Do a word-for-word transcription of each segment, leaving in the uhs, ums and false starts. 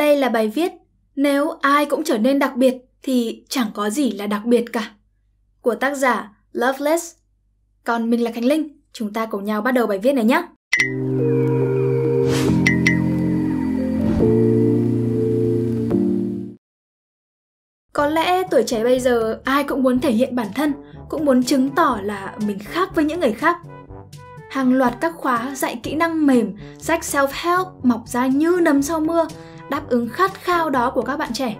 Đây là bài viết "Nếu ai cũng trở nên đặc biệt thì chẳng có gì là đặc biệt cả" của tác giả Loveless. Còn mình là Khánh Linh, chúng ta cùng nhau bắt đầu bài viết này nhé! Có lẽ tuổi trẻ bây giờ ai cũng muốn thể hiện bản thân, cũng muốn chứng tỏ là mình khác với những người khác. Hàng loạt các khóa dạy kỹ năng mềm, sách self-help mọc ra như nấm sau mưa, đáp ứng khát khao đó của các bạn trẻ.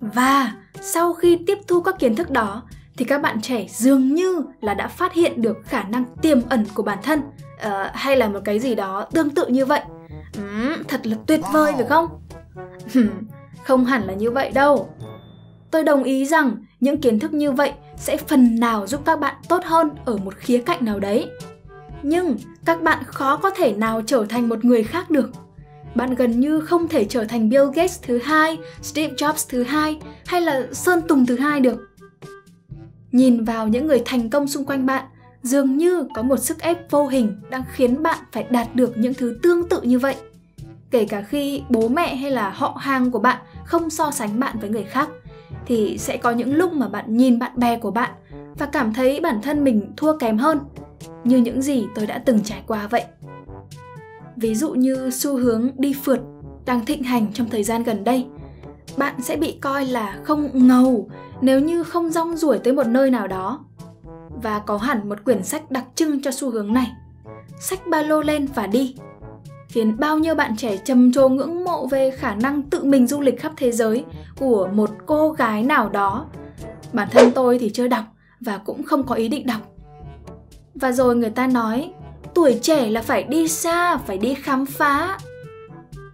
Và sau khi tiếp thu các kiến thức đó, thì các bạn trẻ dường như là đã phát hiện được khả năng tiềm ẩn của bản thân, uh, hay là một cái gì đó tương tự như vậy. Uhm, thật là tuyệt vời phải không? Không hẳn là như vậy đâu. Tôi đồng ý rằng những kiến thức như vậy sẽ phần nào giúp các bạn tốt hơn ở một khía cạnh nào đấy. Nhưng các bạn khó có thể nào trở thành một người khác được. Bạn gần như không thể trở thành Bill Gates thứ hai, Steve Jobs thứ hai hay là Sơn Tùng thứ hai được. Nhìn vào những người thành công xung quanh bạn, dường như có một sức ép vô hình đang khiến bạn phải đạt được những thứ tương tự như vậy. Kể cả khi bố mẹ hay là họ hàng của bạn không so sánh bạn với người khác, thì sẽ có những lúc mà bạn nhìn bạn bè của bạn và cảm thấy bản thân mình thua kém hơn, như những gì tôi đã từng trải qua vậy. Ví dụ như xu hướng đi phượt đang thịnh hành trong thời gian gần đây, bạn sẽ bị coi là không ngầu nếu như không rong ruổi tới một nơi nào đó. Và có hẳn một quyển sách đặc trưng cho xu hướng này, "Xách ba lô lên và đi", khiến bao nhiêu bạn trẻ trầm trồ ngưỡng mộ về khả năng tự mình du lịch khắp thế giới của một cô gái nào đó. Bản thân tôi thì chưa đọc và cũng không có ý định đọc. Và rồi người ta nói, tuổi trẻ là phải đi xa, phải đi khám phá.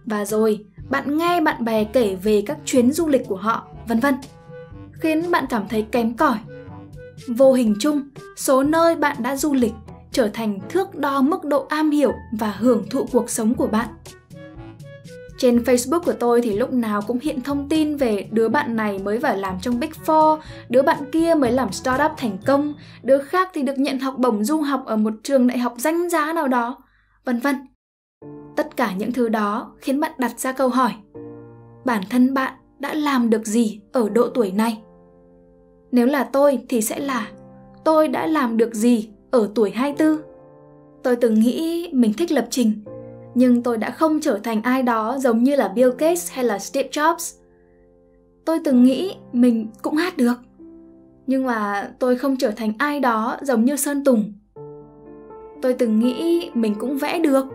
Và rồi bạn nghe bạn bè kể về các chuyến du lịch của họ, vân vân, khiến bạn cảm thấy kém cỏi. Vô hình chung, số nơi bạn đã du lịch trở thành thước đo mức độ am hiểu và hưởng thụ cuộc sống của bạn. Trên Facebook của tôi thì lúc nào cũng hiện thông tin về đứa bạn này mới vào làm trong Big Four, đứa bạn kia mới làm startup thành công, đứa khác thì được nhận học bổng du học ở một trường đại học danh giá nào đó, vân vân. Tất cả những thứ đó khiến bạn đặt ra câu hỏi, bản thân bạn đã làm được gì ở độ tuổi này? Nếu là tôi thì sẽ là, tôi đã làm được gì ở tuổi hai mươi tư? Tôi từng nghĩ mình thích lập trình, nhưng tôi đã không trở thành ai đó giống như là Bill Gates hay là Steve Jobs. Tôi từng nghĩ mình cũng hát được, nhưng mà tôi không trở thành ai đó giống như Sơn Tùng. Tôi từng nghĩ mình cũng vẽ được,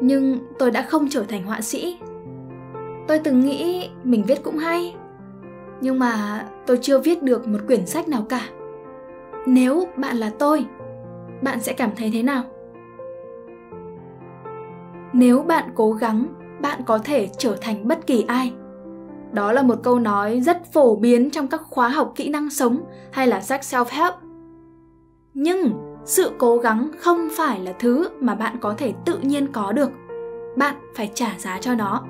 nhưng tôi đã không trở thành họa sĩ. Tôi từng nghĩ mình viết cũng hay, nhưng mà tôi chưa viết được một quyển sách nào cả. Nếu bạn là tôi, bạn sẽ cảm thấy thế nào? Nếu bạn cố gắng, bạn có thể trở thành bất kỳ ai. Đó là một câu nói rất phổ biến trong các khóa học kỹ năng sống hay là sách self-help. Nhưng sự cố gắng không phải là thứ mà bạn có thể tự nhiên có được. Bạn phải trả giá cho nó.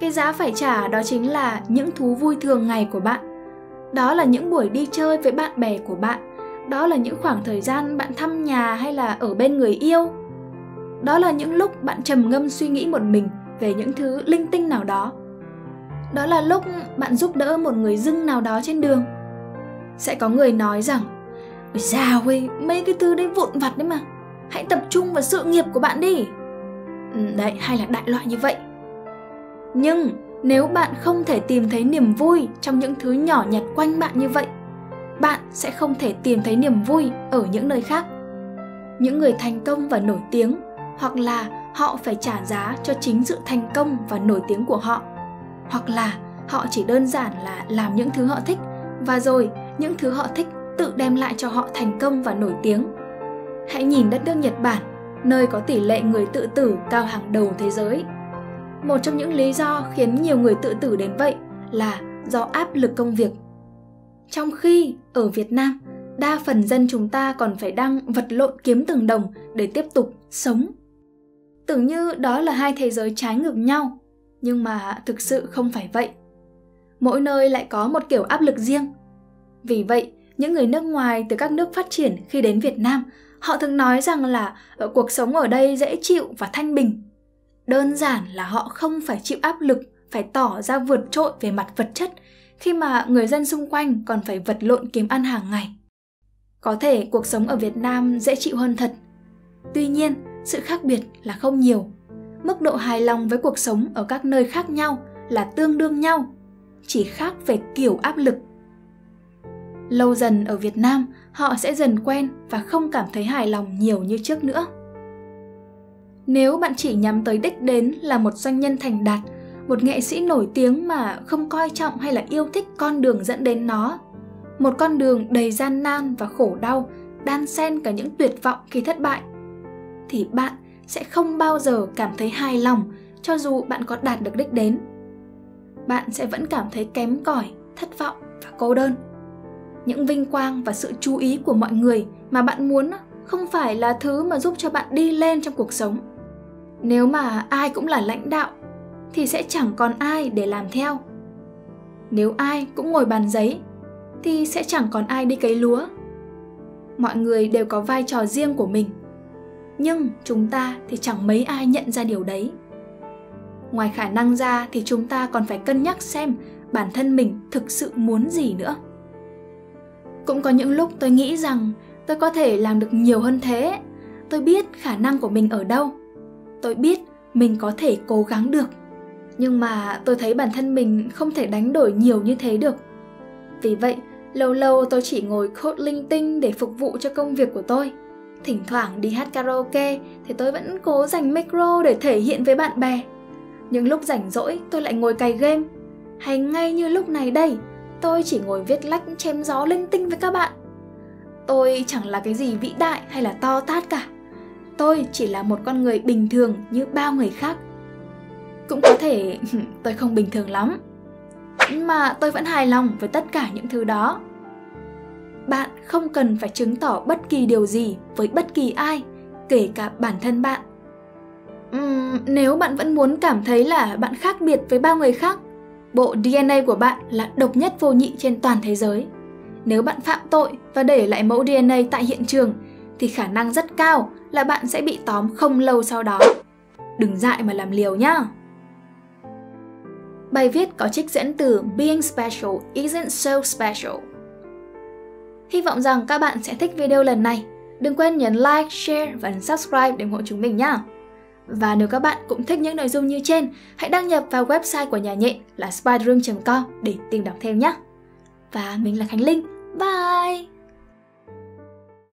Cái giá phải trả đó chính là những thú vui thường ngày của bạn. Đó là những buổi đi chơi với bạn bè của bạn. Đó là những khoảng thời gian bạn thăm nhà hay là ở bên người yêu. Đó là những lúc bạn trầm ngâm suy nghĩ một mình về những thứ linh tinh nào đó. Đó là lúc bạn giúp đỡ một người dưng nào đó trên đường. Sẽ có người nói rằng, ôi dào ơi, mấy cái thứ đấy vụn vặt đấy mà, hãy tập trung vào sự nghiệp của bạn đi. Đấy, hay là đại loại như vậy. Nhưng nếu bạn không thể tìm thấy niềm vui trong những thứ nhỏ nhặt quanh bạn như vậy, bạn sẽ không thể tìm thấy niềm vui ở những nơi khác. Những người thành công và nổi tiếng, hoặc là họ phải trả giá cho chính sự thành công và nổi tiếng của họ, hoặc là họ chỉ đơn giản là làm những thứ họ thích, và rồi những thứ họ thích tự đem lại cho họ thành công và nổi tiếng. Hãy nhìn đất nước Nhật Bản, nơi có tỷ lệ người tự tử cao hàng đầu thế giới. Một trong những lý do khiến nhiều người tự tử đến vậy là do áp lực công việc. Trong khi ở Việt Nam, đa phần dân chúng ta còn phải đang vật lộn kiếm từng đồng để tiếp tục sống. Tưởng như đó là hai thế giới trái ngược nhau, nhưng mà thực sự không phải vậy. Mỗi nơi lại có một kiểu áp lực riêng. Vì vậy, những người nước ngoài từ các nước phát triển khi đến Việt Nam, họ thường nói rằng là cuộc sống ở đây dễ chịu và thanh bình. Đơn giản là họ không phải chịu áp lực phải tỏ ra vượt trội về mặt vật chất khi mà người dân xung quanh còn phải vật lộn kiếm ăn hàng ngày. Có thể cuộc sống ở Việt Nam dễ chịu hơn thật. Tuy nhiên, sự khác biệt là không nhiều. Mức độ hài lòng với cuộc sống ở các nơi khác nhau là tương đương nhau, chỉ khác về kiểu áp lực. Lâu dần ở Việt Nam, họ sẽ dần quen và không cảm thấy hài lòng nhiều như trước nữa. Nếu bạn chỉ nhắm tới đích đến là một doanh nhân thành đạt, một nghệ sĩ nổi tiếng mà không coi trọng hay là yêu thích con đường dẫn đến nó, một con đường đầy gian nan và khổ đau, đan xen cả những tuyệt vọng khi thất bại, thì bạn sẽ không bao giờ cảm thấy hài lòng cho dù bạn có đạt được đích đến. Bạn sẽ vẫn cảm thấy kém cỏi, thất vọng và cô đơn. Những vinh quang và sự chú ý của mọi người mà bạn muốn không phải là thứ mà giúp cho bạn đi lên trong cuộc sống. Nếu mà ai cũng là lãnh đạo, thì sẽ chẳng còn ai để làm theo. Nếu ai cũng ngồi bàn giấy, thì sẽ chẳng còn ai đi cấy lúa. Mọi người đều có vai trò riêng của mình, nhưng chúng ta thì chẳng mấy ai nhận ra điều đấy. Ngoài khả năng ra thì chúng ta còn phải cân nhắc xem bản thân mình thực sự muốn gì nữa. Cũng có những lúc tôi nghĩ rằng tôi có thể làm được nhiều hơn thế. Tôi biết khả năng của mình ở đâu. Tôi biết mình có thể cố gắng được. Nhưng mà tôi thấy bản thân mình không thể đánh đổi nhiều như thế được. Vì vậy, lâu lâu tôi chỉ ngồi code linh tinh để phục vụ cho công việc của tôi. Thỉnh thoảng đi hát karaoke thì tôi vẫn cố dành micro để thể hiện với bạn bè. Nhưng lúc rảnh rỗi tôi lại ngồi cày game. Hay ngay như lúc này đây, tôi chỉ ngồi viết lách chém gió linh tinh với các bạn. Tôi chẳng là cái gì vĩ đại hay là to tát cả. Tôi chỉ là một con người bình thường như bao người khác. Cũng có thể tôi không bình thường lắm, nhưng mà tôi vẫn hài lòng với tất cả những thứ đó. Bạn không cần phải chứng tỏ bất kỳ điều gì với bất kỳ ai, kể cả bản thân bạn. Uhm, nếu bạn vẫn muốn cảm thấy là bạn khác biệt với bao người khác, bộ đê en a của bạn là độc nhất vô nhị trên toàn thế giới. Nếu bạn phạm tội và để lại mẫu đê en a tại hiện trường, thì khả năng rất cao là bạn sẽ bị tóm không lâu sau đó. Đừng dại mà làm liều nhá! Bài viết có trích dẫn từ Being Special Isn't So Special. Hy vọng rằng các bạn sẽ thích video lần này. Đừng quên nhấn like, share và nhấn subscribe để ủng hộ chúng mình nhá! Và nếu các bạn cũng thích những nội dung như trên, hãy đăng nhập vào website của nhà nhện là spiderum chấm com để tìm đọc thêm nhé! Và mình là Khánh Linh. Bye!